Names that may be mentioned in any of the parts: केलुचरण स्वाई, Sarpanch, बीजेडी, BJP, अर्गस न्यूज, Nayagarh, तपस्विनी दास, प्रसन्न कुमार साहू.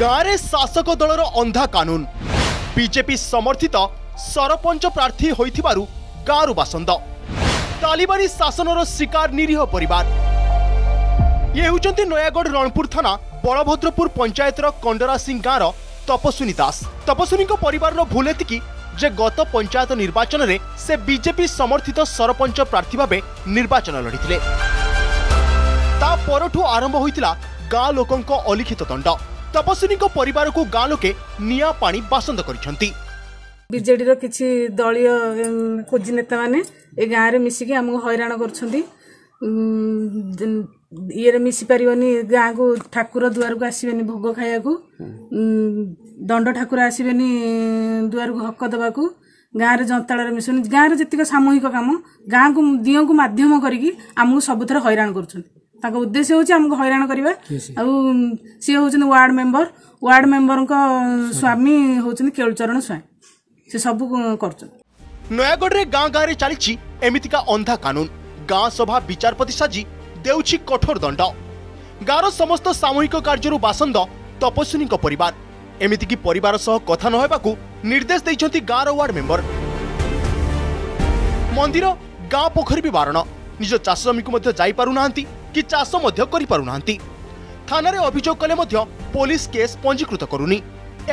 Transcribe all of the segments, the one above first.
गाँव शासक दलर अंधा कानून बीजेपी समर्थित सरपंच प्रार्थी होइथिबारु गाँव बासंद तालिबानी शासनर शिकार निरीह परिवार ये होउचंती नयागढ़ रणपुर थाना बलभद्रपुर पंचायतर कंडरा सिंह गाँव तपस्विनी दास। तपस्विनी परिवार भूल एतिकी जे गत पंचायत निर्वाचन में से बीजेपी समर्थित सरपंच प्रार्थी भाव निर्वाचन लड़ीथिले। ता परठू आरंभ होइतिला गाँ लोकंक अलिखित दंड। तपस्विनी परिवार को गाँ लोके निया पानी बासंद करिसंती। बीजेडी रो किछि दलीय खोजी नेता माने ए गाँव रे मिसिके हमहु हैरान करछंती। ये मिसी पारबनी गाँ को ठाकुर दुआर को आसबेनि भोग खाया को दंड ठाकुर आसबेनि दुआर को हक दवा को गाँव में जनताल मिशुनि गाँव जितक सामूहिक कम गाँ को दियों को मध्यम करी आमको सबुथर हैरान कर उद्देश्य होमको हैरान करवा। सी हूँ वार्ड मेम्बर को स्वामी हूँ केलुचरण स्वाई से सब कर। नयागढ़ में गाँ गाँव चली एमतीका अंधा कानून गाँ सभा विचारपति साजी देउछि कठोर दंड। गाँव समस्त सामूहिक कार्य बासंद तपस्विनी परिवार एमितिकी परिवार सह कथा न होबाकू निर्देश देइछंती गाँव वार्ड मेंबर। मंदिर गाँ पोखरी भी बारण निज चाष जमी को मध्य जाई पारु नांती कि चाष मध्य करि पारु नांती। थाना रे अभियोग कले मध्य पुलिस केस पंजीकृत करूनी।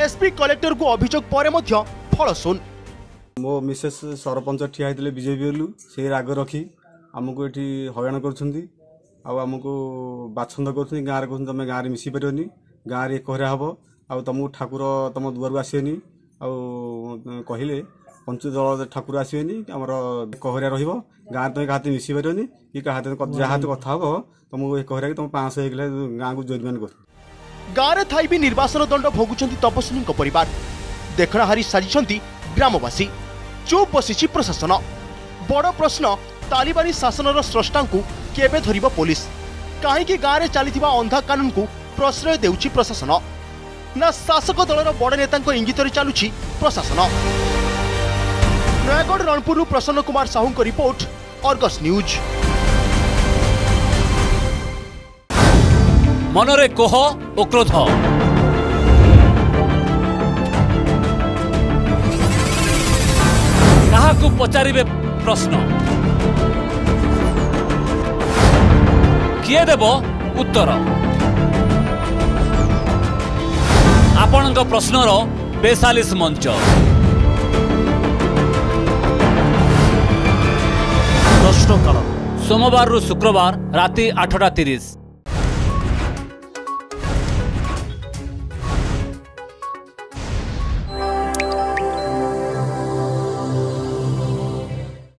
एसपी कलेक्टर को अभियोग परे मध्य फल सुन। मो मिसेस सरपंच ठिया हेतले बीजेपी लु से राग रखी हमको एठी हयण करछंती आउ आमको बाछंद कर गाँव में तुम गाँव में मिसी पारनी गाँव में कहरा हे आउ तुमको ठाकुर तुम दुआर को आसबेनि आउ कहले पंच दल ठाकुर आसबेनि आमर कहरा रही गाँव तुम क्या मिसी पारनी कि जहाँ कथ हे तुमको कहरा तुम 500 एकला गाँव को जोरिमान कर। गाँव में थी भी निर्वासन दंड भोगुंट तपस्विनी परिवार देखणाहारी साजिंट ग्रामवासी चुप बसी प्रशासन। बड़ प्रश्न तालिबानी शासनर स्रष्टा केबे धरिबो पुलिस कहीं गाँव में चलता अंधा कानून को प्रश्रय देउछि प्रशासन ना शासक दलर बड़ नेता इंगित चलुछि प्रशासन। नयागढ़ रणपुर प्रसन्न कुमार साहू को रिपोर्ट अर्गस न्यूज। मनरे कोह और क्रोध काहाकु पचारिबे प्रश्न किए देव उत्तर आपण प्रश्नर बेसालीस मंच प्रश्नोत्तर सोमवार रु शुक्रवार राति 8:30।